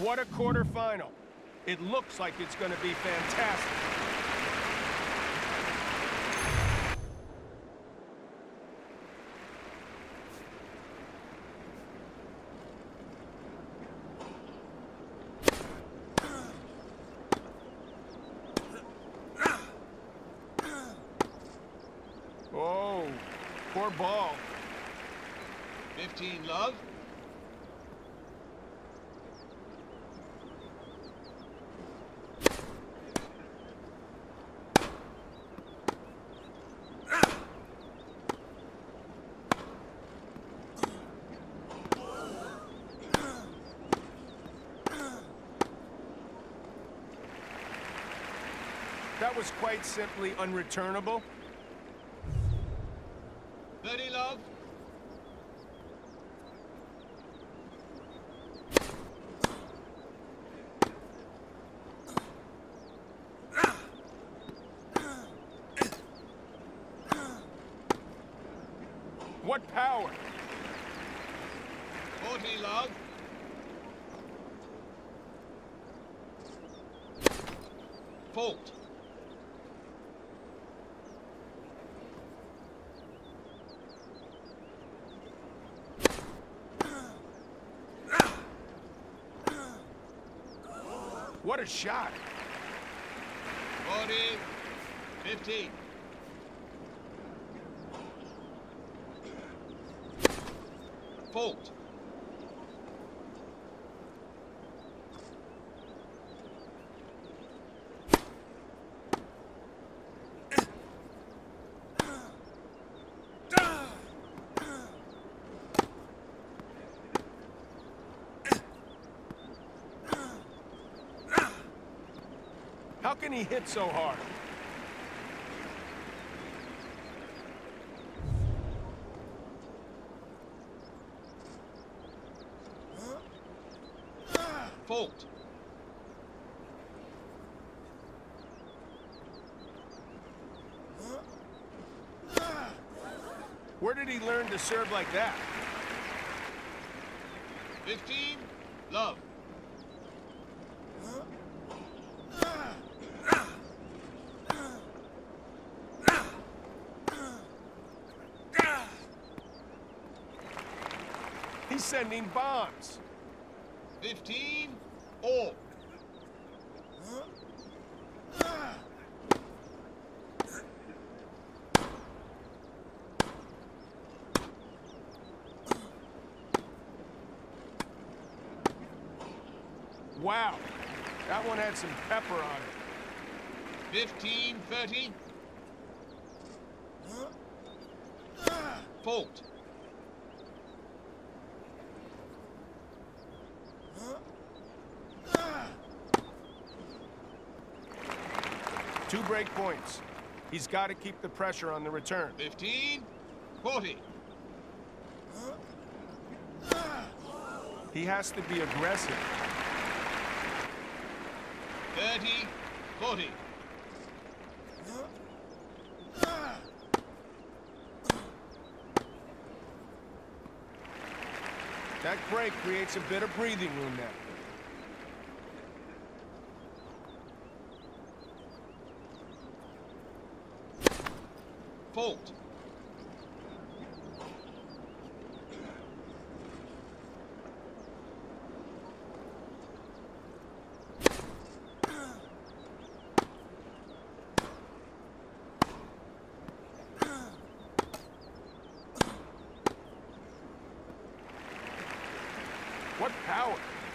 What a quarterfinal. It looks like it's going to be fantastic. Poor ball. 15, love. That was quite simply unreturnable. Ready, love? What power? 40, love. Fault. What a shot. 40, 15. Fault. How can he hit so hard? Fault. Where did he learn to serve like that? 15, love. He's sending bombs. 15, all. Wow, that one had some pepper on it. 15, 30. Fault. Two break points. He's got to keep the pressure on the return. 15, 40. He has to be aggressive. 30, 40. That break creates a bit of breathing room now. Fault. What power?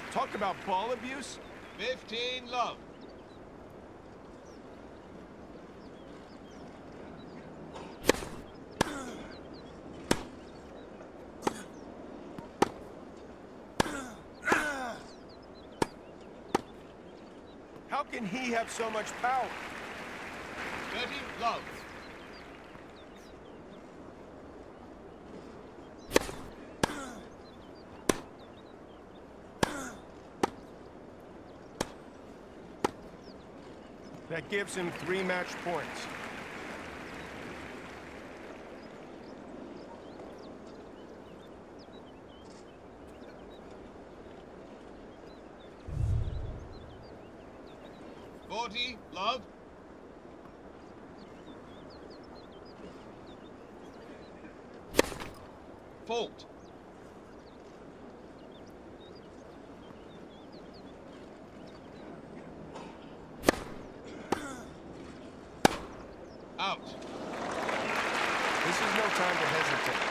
Talk about ball abuse. 15, love. How can he have so much power? 30, love. That gives him 3 match points. 40, love. Fault. Out. This is no time to hesitate.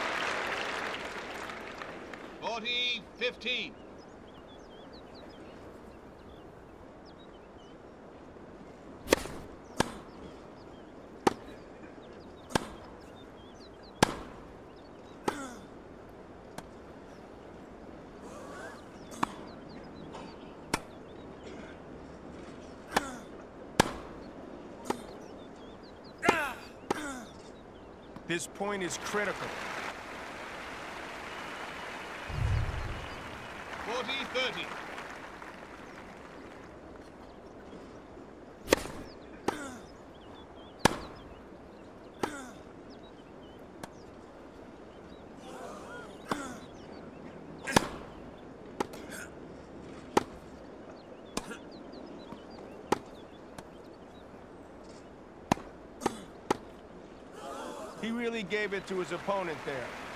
40, 15. This point is critical. 40-30. He really gave it to his opponent there.